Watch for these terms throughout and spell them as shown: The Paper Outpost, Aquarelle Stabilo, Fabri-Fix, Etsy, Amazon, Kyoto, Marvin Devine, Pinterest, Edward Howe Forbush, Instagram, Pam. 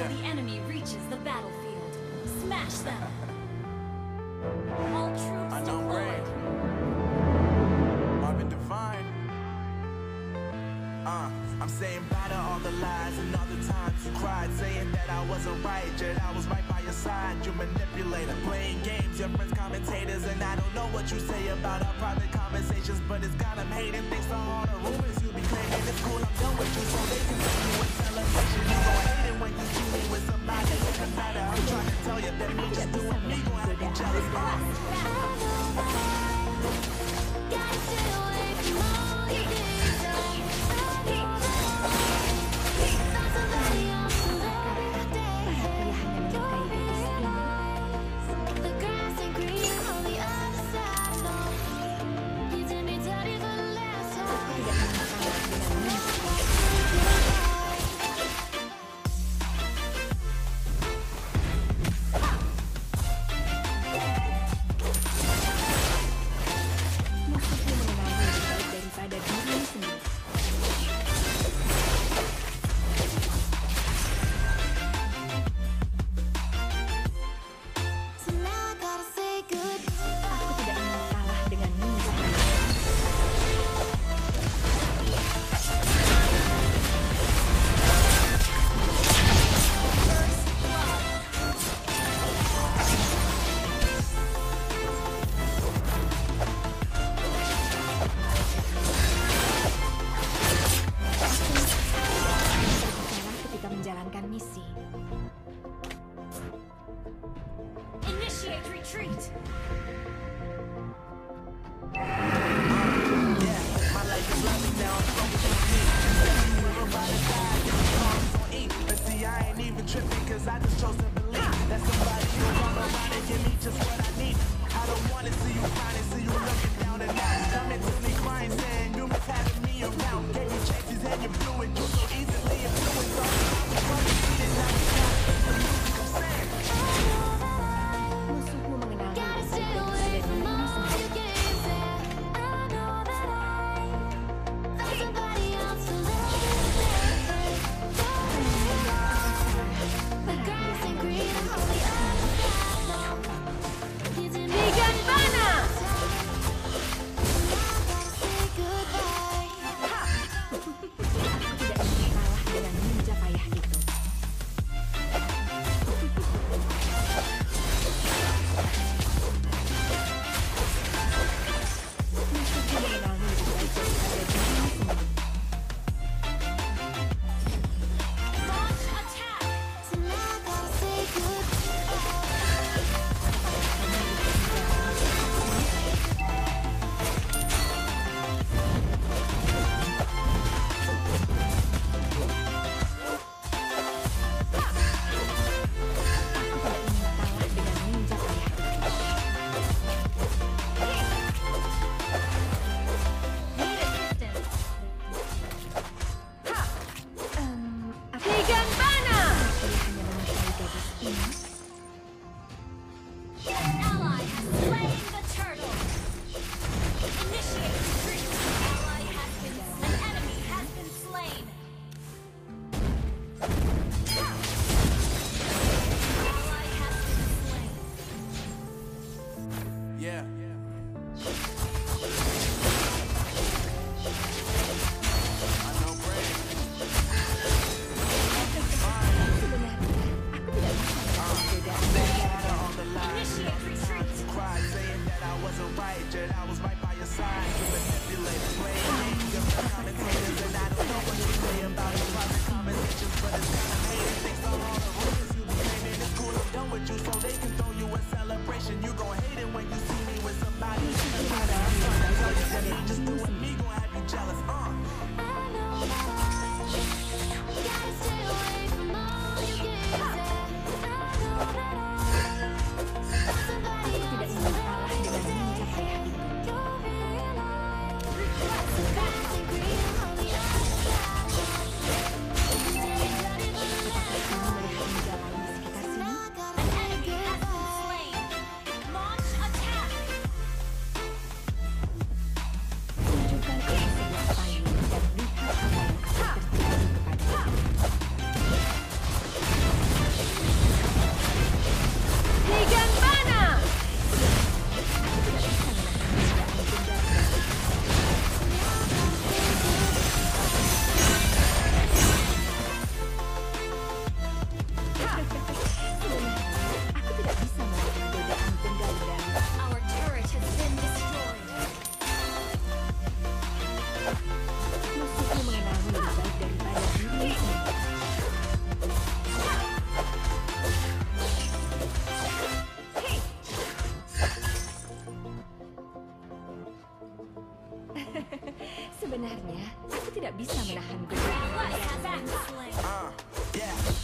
until the enemy reaches the battlefield. Smash them! All troops deployed! Marvin Devine. I'm saying bye to all the lies and all the times you cried, saying that I wasn't right, yet I was right by your side. You manipulator, playing games, your friends commentators, and I don't know what you say about our private conversations, but it's got them hating thanks to all the rumors you be claiming. It's cool, I'm done with you, so they can see you in celebration. You gon' hate it when you see me with somebody, it doesn't matter. I'm trying to tell you that me just doing me gon' have you jealous.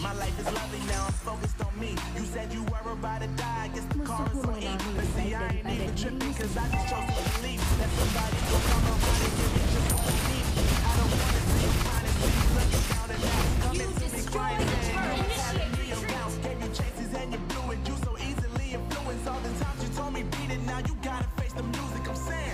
My life is lovely now, I'm focused on me. You said you were about to die, I guess the car is on E. But see, I ain't even tripping, cause I just chose to believe that somebody gon' come around and give me just what I need. I don't wanna see you find it, please look it down and out. Coming to me crying, and you having me around. Gave you chances and you blew it, you so easily influenced. All the times you told me beat it, now you gotta face the music, I'm saying.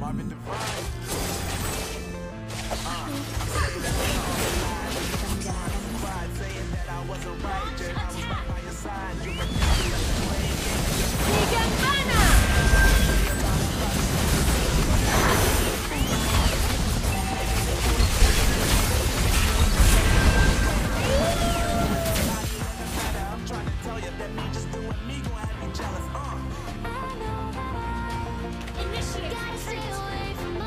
Marvin Devine. Initiate retreat!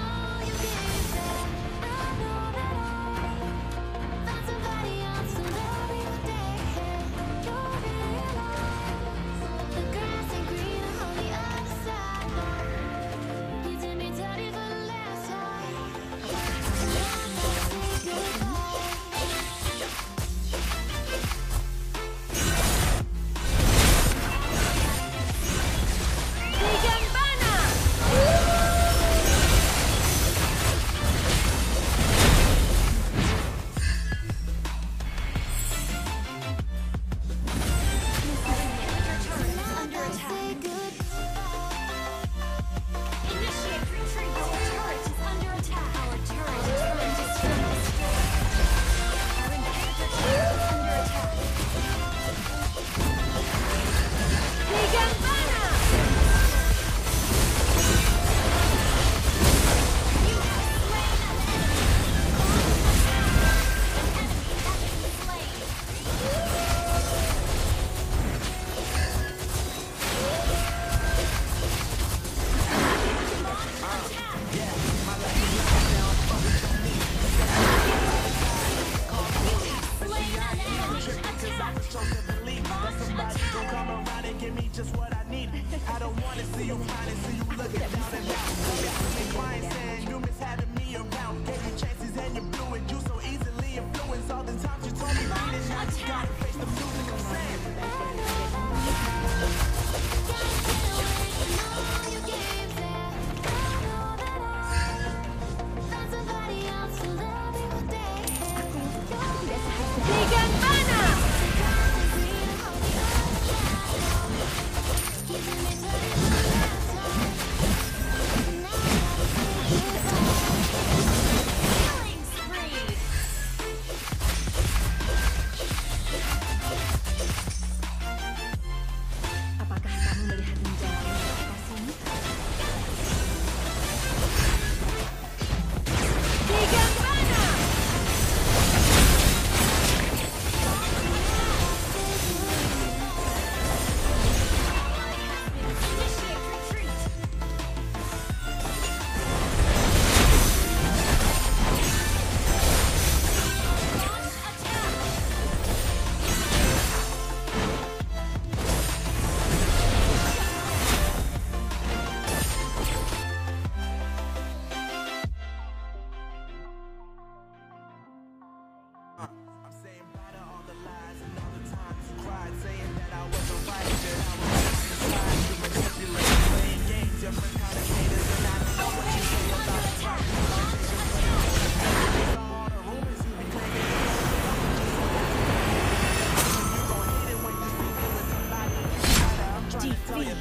just what I need. I don't want to see you crying, see you looking down and out. Clients saying you miss having me around. Gave you chances and you blew it. You so easily influenced. All the times you told me this, now you gotta face the music. I'm saying,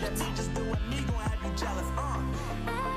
let me just do it, me gon' have you jealous,